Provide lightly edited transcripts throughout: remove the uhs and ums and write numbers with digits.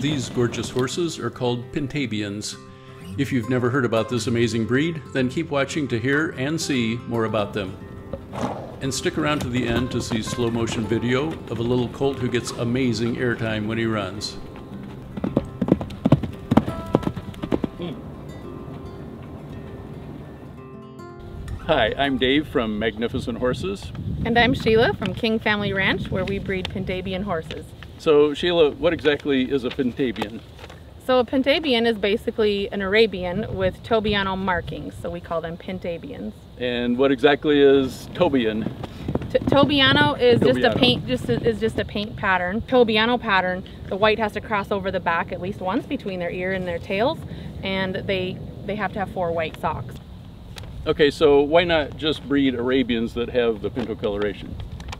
These gorgeous horses are called Pintabians. If you've never heard about this amazing breed, then keep watching to hear and see more about them. And stick around to the end to see slow motion video of a little colt who gets amazing airtime when he runs. Hi, I'm Dave from Magnificent Horses. And I'm Sheila from King Family Ranch, where we breed Pintabian horses. So Sheila, what exactly is a Pintabian? So a Pintabian is basically an Arabian with Tobiano markings, so we call them Pintabians. And what exactly is Tobian? Tobiano is just a paint pattern. Tobiano pattern, the white has to cross over the back at least once between their ear and their tails, and they have to have 4 white socks. Okay, so why not just breed Arabians that have the pinto coloration?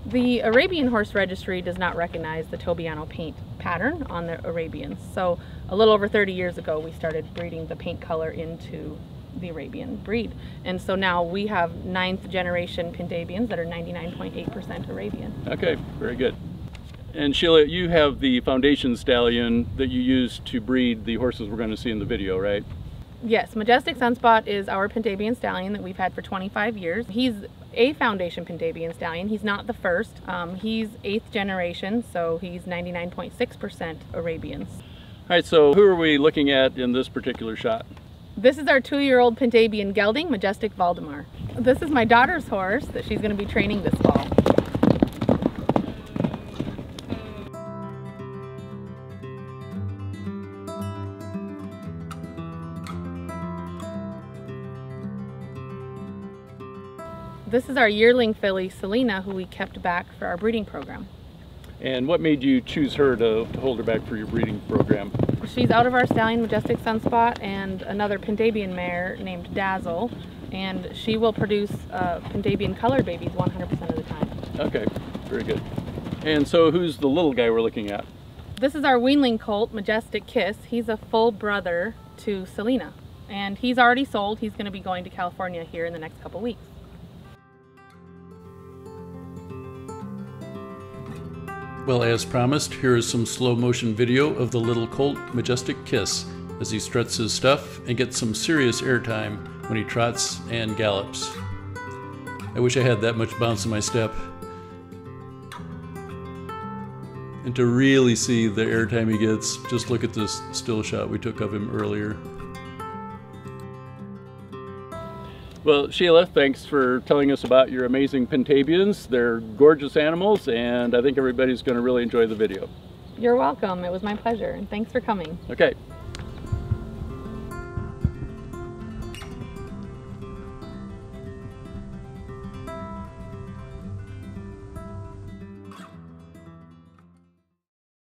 The Arabian Horse Registry does not recognize the Tobiano paint pattern on the Arabians. So a little over 30 years ago, we started breeding the paint color into the Arabian breed. And so now we have 9th generation Pintabians that are 99.8% Arabian. Okay, very good. And Sheila, you have the foundation stallion that you use to breed the horses we're going to see in the video, right? Yes, Majestic Sunspot is our Pintabian stallion that we've had for 25 years. He's a foundation Pintabian stallion. He's not the first. He's 8th generation, so he's 99.6% Arabians. All right, so who are we looking at in this particular shot? This is our 2-year-old Pintabian gelding, Majestic Valdemar. This is my daughter's horse that she's going to be training this fall. This is our yearling filly, Selina, who we kept back for our breeding program. And what made you choose her to hold her back for your breeding program? She's out of our stallion, Majestic Sunspot, and another Pintabian mare named Dazzle, and she will produce Pintabian colored babies 100% of the time. Okay, very good. And so who's the little guy we're looking at? This is our weanling colt, Majestic Kiss. He's a full brother to Selina, and he's already sold. He's going to be going to California here in the next couple weeks. Well, as promised, here is some slow motion video of the little colt Majestic Kiss as he struts his stuff and gets some serious airtime when he trots and gallops. I wish I had that much bounce in my step. And to really see the airtime he gets, just look at this still shot we took of him earlier. Well, Sheila, thanks for telling us about your amazing Pintabians. They're gorgeous animals, and I think everybody's going to really enjoy the video. You're welcome. It was my pleasure, and thanks for coming. Okay.